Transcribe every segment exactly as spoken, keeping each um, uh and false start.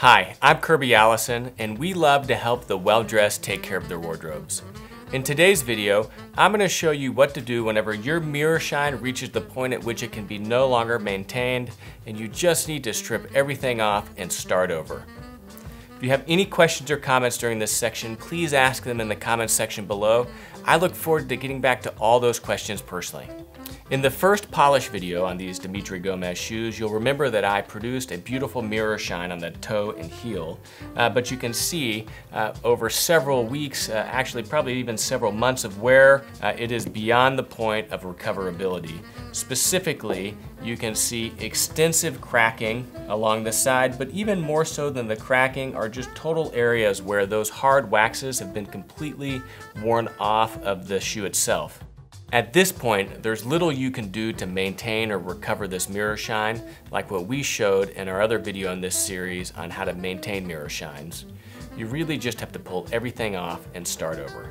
Hi, I'm Kirby Allison, and we love to help the well-dressed take care of their wardrobes. In today's video, I'm going to show you what to do whenever your mirror shine reaches the point at which it can be no longer maintained, and you just need to strip everything off and start over. If you have any questions or comments during this section, please ask them in the comments section below. I look forward to getting back to all those questions personally. In the first polish video on these Dimitri Gomez shoes, you'll remember that I produced a beautiful mirror shine on the toe and heel, uh, but you can see uh, over several weeks, uh, actually probably even several months of wear, uh, it is beyond the point of recoverability. Specifically, you can see extensive cracking along the side, but even more so than the cracking are just total areas where those hard waxes have been completely worn off of the shoe itself. At this point, there's little you can do to maintain or recover this mirror shine, like what we showed in our other video in this series on how to maintain mirror shines. You really just have to pull everything off and start over.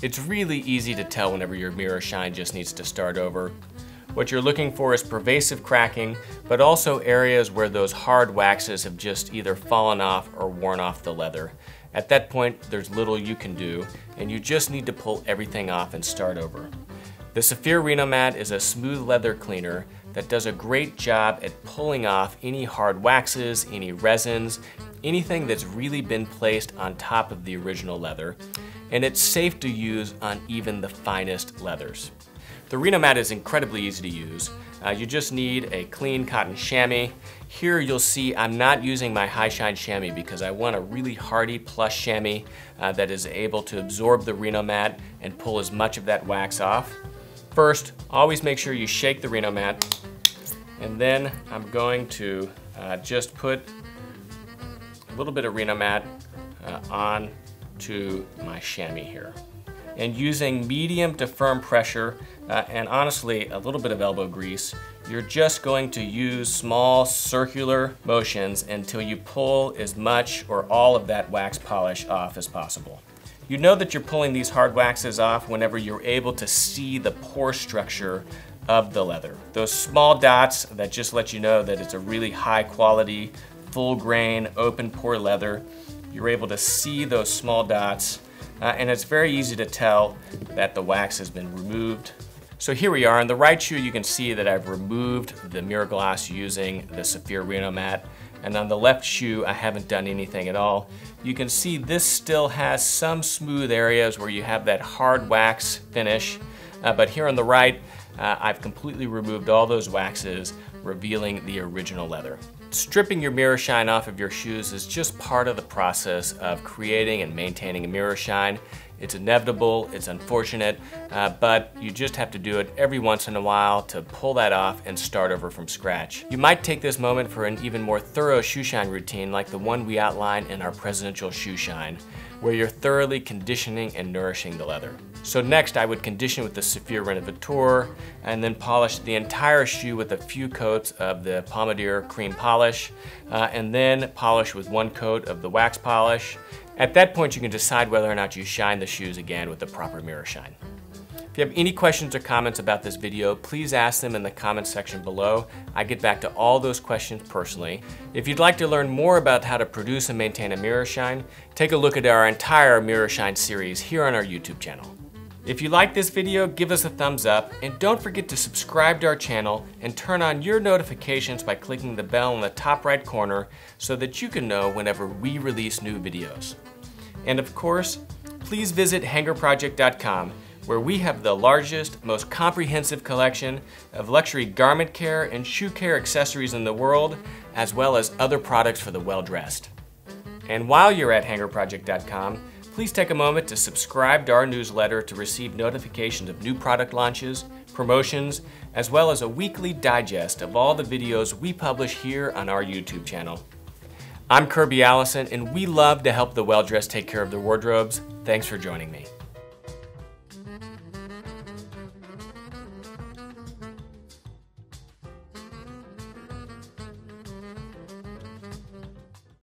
It's really easy to tell whenever your mirror shine just needs to start over. What you're looking for is pervasive cracking, but also areas where those hard waxes have just either fallen off or worn off the leather. At that point, there's little you can do, and you just need to pull everything off and start over. The Saphir Reno'Mat is a smooth leather cleaner that does a great job at pulling off any hard waxes, any resins, anything that's really been placed on top of the original leather, and it's safe to use on even the finest leathers. The Reno'Mat is incredibly easy to use. Uh, you just need a clean cotton chamois. Here you'll see I'm not using my high shine chamois because I want a really hardy plush chamois uh, that is able to absorb the Reno'Mat and pull as much of that wax off. First, always make sure you shake the Reno'Mat, and then I'm going to uh, just put a little bit of Reno'Mat uh, on to my chamois here, and using medium to firm pressure uh, and honestly a little bit of elbow grease, you're just going to use small circular motions until you pull as much or all of that wax polish off as possible. You know that you're pulling these hard waxes off whenever you're able to see the pore structure of the leather. Those small dots that just let you know that it's a really high quality, full grain, open pore leather. You're able to see those small dots. Uh, and it's very easy to tell that the wax has been removed. So here we are. On the right shoe, you can see that I've removed the mirror glass using the Saphir Reno'Mat. And on the left shoe, I haven't done anything at all. You can see this still has some smooth areas where you have that hard wax finish. Uh, but here on the right, uh, I've completely removed all those waxes, revealing the original leather. Stripping your mirror shine off of your shoes is just part of the process of creating and maintaining a mirror shine. It's inevitable, it's unfortunate, uh, but you just have to do it every once in a while to pull that off and start over from scratch. You might take this moment for an even more thorough shoe shine routine like the one we outlined in our presidential shoe shine, where you're thoroughly conditioning and nourishing the leather. So next I would condition with the Saphir Renovateur and then polish the entire shoe with a few coats of the Pommadier cream polish, uh, and then polish with one coat of the wax polish. At that point, you can decide whether or not you shine the shoes again with the proper mirror shine. If you have any questions or comments about this video, please ask them in the comments section below. I get back to all those questions personally. If you'd like to learn more about how to produce and maintain a mirror shine, take a look at our entire mirror shine series here on our YouTube channel. If you like this video, give us a thumbs up, and don't forget to subscribe to our channel and turn on your notifications by clicking the bell in the top right corner so that you can know whenever we release new videos. And of course, please visit hanger project dot com, where we have the largest, most comprehensive collection of luxury garment care and shoe care accessories in the world, as well as other products for the well-dressed. And while you're at hanger project dot com, please take a moment to subscribe to our newsletter to receive notifications of new product launches, promotions, as well as a weekly digest of all the videos we publish here on our YouTube channel. I'm Kirby Allison, and we love to help the well-dressed take care of their wardrobes. Thanks for joining me.